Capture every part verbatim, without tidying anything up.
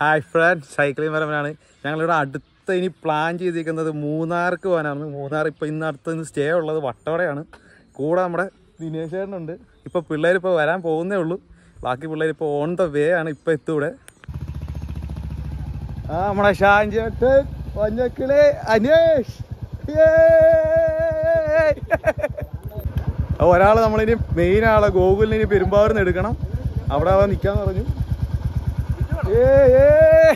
Hi friends, cycling maravan. Yangalada adutha ini plan cheyidikundathu Moonarku vananu. Moonar ippa innarthu stay ullathu Vattavadayanu. Kooda nammade Dinesh enundu. Ippa pillaru ippa varan povunne ullu. Baaki pillaru ippa on the way aanu ippa ettude. Ah nammade Shanjete vanjakile Anesh. Yay! Overall, നമ്മൾ ഇനി main ആളെ ഗോകുലിനെ ഇനി പെരുമ്പാവൂരിൽ നിന്ന് എടുക്കണം. അവിടെ അവൻ നിൽക്കാന്ന് പറഞ്ഞു. ഏയ് ഏയ്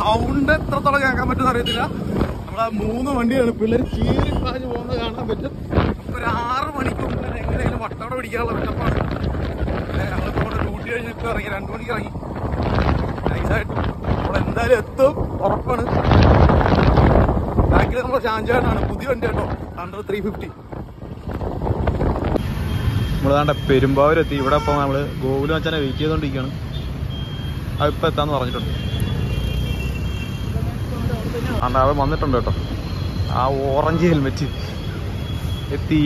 സൗണ്ട് എത്രത്തോളം കേൾക്കാൻ പറ്റുമെന്ന് അറിയത്തില്ല. നമ്മളാ മൂന്ന് വണ്ടിയാണ് പിള്ളേർ ചീറി പാഞ്ഞു പോകുന്നത് കാണാൻ പറ്റും. ഒരു ആറ് മണിക്കൂറിൽ എങ്ങനെയായാലും വട്ടവട പിടിക്കാനുള്ള വെട്ടപ്പാണ്. ഞങ്ങളിപ്പോൾ ഇവിടെ ഡ്യൂട്ടി കഴിഞ്ഞിട്ട് ഇറങ്ങി രണ്ട് മണിക്ക് ഇറങ്ങി നൈസായിട്ട് നമ്മൾ എന്തായാലും എത്തും ഉറപ്പാണ്. ബാക്കിൽ നമ്മുടെ ചാഞ്ചാട്ടാണ് പുതിയ വണ്ടി കേട്ടോ, ഹൺഡ്രഡ് ത്രീ ഫിഫ്റ്റി. നമ്മൾ താണ്ട പെരുമ്പാവൂരെത്തി. ഇവിടെ ഇപ്പോൾ നമ്മൾ ഗോകുലം അച്ഛനെ വെയിറ്റ് ചെയ്തുകൊണ്ടിരിക്കുകയാണ്. അതിപ്പോൾ എത്താമെന്ന് പറഞ്ഞിട്ടുണ്ട്. അണ്ട ആൾ വന്നിട്ടുണ്ട് കേട്ടോ, ആ ഓറഞ്ച് ഹെൽമെറ്റ് എത്തി.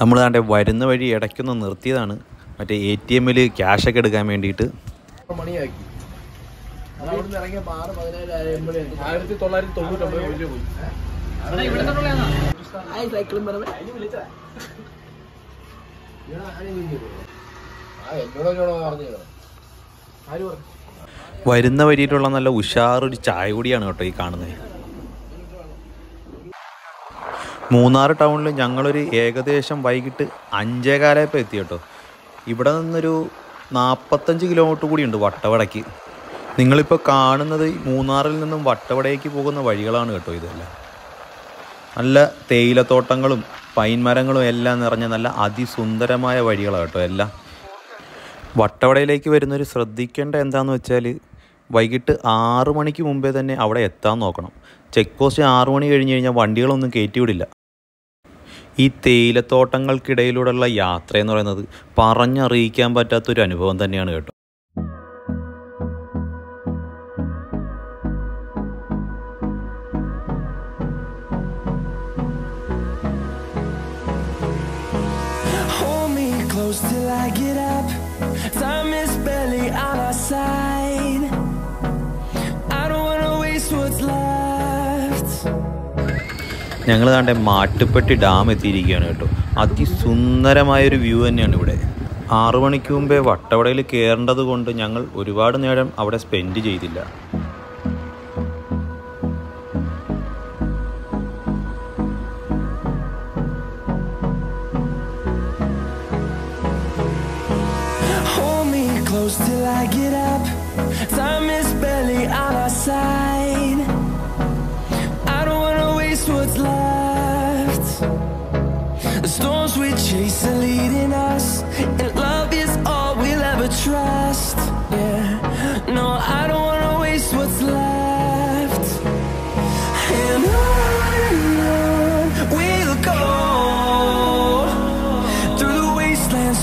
നമ്മൾ താണ്ടെ വരുന്ന വഴി ഇടയ്ക്കൊന്ന് നിർത്തിയതാണ്, മറ്റേ എ ടി എമ്മിൽ ക്യാഷൊക്കെ എടുക്കാൻ വേണ്ടിയിട്ട്. വരുന്ന വരിയിട്ടുള്ള നല്ല ഉഷാറൊരു ചായ കൂടിയാണ് കേട്ടോ ഈ കാണുന്നത്. മൂന്നാർ ടൗണിൽ ഞങ്ങളൊരു ഏകദേശം വൈകിട്ട് അഞ്ചേകാലയപ്പം എത്തി കേട്ടോ. ഇവിടെ നിന്നൊരു നാൽപ്പത്തഞ്ച് കിലോമീറ്റർ കൂടിയുണ്ട് വട്ടവടയ്ക്ക്. നിങ്ങളിപ്പോൾ കാണുന്നത് മൂന്നാറിൽ നിന്നും വട്ടവടയ്ക്ക് പോകുന്ന വഴികളാണ് കേട്ടോ. ഇതെല്ലാം നല്ല തേയിലത്തോട്ടങ്ങളും പൈൻ മരങ്ങളും എല്ലാം നിറഞ്ഞ നല്ല അതിസുന്ദരമായ വഴികളാണ് കേട്ടോ. എല്ലാം വട്ടവടയിലേക്ക് വരുന്നൊരു ശ്രദ്ധിക്കേണ്ട എന്താണെന്ന് വെച്ചാൽ വൈകിട്ട് ആറു മണിക്ക് മുമ്പേ തന്നെ അവിടെ എത്താൻ നോക്കണം. ചെക്ക് പോസ്റ്റ് ആറു മണി കഴിഞ്ഞ് കഴിഞ്ഞാൽ വണ്ടികളൊന്നും കയറ്റിവിടില്ല. ഈ തേയിലത്തോട്ടങ്ങൾക്കിടയിലൂടെയുള്ള യാത്ര എന്ന് പറയുന്നത് പറഞ്ഞറിയിക്കാൻ പറ്റാത്തൊരു അനുഭവം തന്നെയാണ് കേട്ടോ. Till I get up, time is barely on our side. I don't want to waste what's left. ഞങ്ങൾ താണ്ടെ മാട്ടുപ്പെട്ടി ഡാം എത്തിയിരിക്കുകയാണ് കേട്ടോ. അതിസുന്ദരമായൊരു വ്യൂ തന്നെയാണ് ഇവിടെ. ആറു മണിക്ക് മുമ്പേ വട്ടവടയിൽ കയറേണ്ടത് കൊണ്ട് ഞങ്ങൾ ഒരുപാട് നേരം അവിടെ സ്പെൻഡ് ചെയ്തില്ല. Till I get up, time is barely on our side. I don't wanna waste what's left. The storms we chase are leading us, and love is all we'll ever trust. Yeah, no, I don't wanna waste what's left. And on we'll go through the wastelands,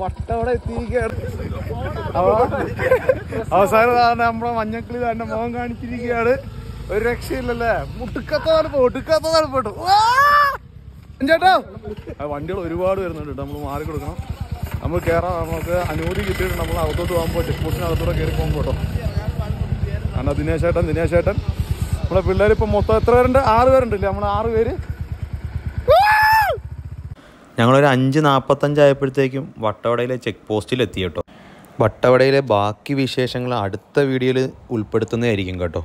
Vattavada എത്തിയിരിക്കുകയാണ്. അവസാനം നമ്മളെ മഞ്ഞക്കിളി തന്നെ മുഖം കാണിച്ചിരിക്കുകയാണ്. ഒരു രക്ഷയില്ലല്ലേ, മുട്ടുക്കത്താണ് മുട്ടുക്കത്താണ് പോട്ടു ചേട്ടാ. വണ്ടികൾ ഒരുപാട് വരുന്നുണ്ട് കേട്ടോ, നമ്മൾ മാറി കൊടുക്കണം. നമ്മൾ കയറാം, നമുക്ക് അനുമതി കിട്ടിയിട്ട് നമ്മൾ അകത്തോട്ട് പോകുമ്പോൾ ചെക്ക് പോസ്റ്റിനകത്തോടെ കയറി പോകുമ്പോൾ കേട്ടോ. കാരണം ദിനേശ് ഏട്ടൻ ദിനേശ് ഏട്ടൻ നമ്മുടെ പിള്ളേർ ഇപ്പം മൊത്തം എത്ര പേരുണ്ട്? ആറ് പേരുണ്ടല്ലേ? നമ്മൾ ആറ് പേര്. ഞങ്ങളൊരു അഞ്ച് നാൽപ്പത്തഞ്ചായപ്പോഴത്തേക്കും വട്ടവടയിലെ ചെക്ക് പോസ്റ്റിലെത്തി കേട്ടോ. വട്ടവടയിലെ ബാക്കി വിശേഷങ്ങൾ അടുത്ത വീഡിയോയിൽ ഉൾപ്പെടുത്തുന്നതായിരിക്കും കേട്ടോ.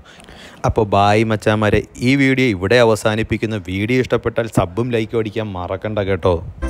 അപ്പോൾ ബായ് മച്ചാന്മാരെ, ഈ വീഡിയോ ഇവിടെ അവസാനിപ്പിക്കുന്നു. വീഡിയോ ഇഷ്ടപ്പെട്ടാൽ സബ്ബും ലൈക്കും അടിക്കാൻ മറക്കണ്ട കേട്ടോ.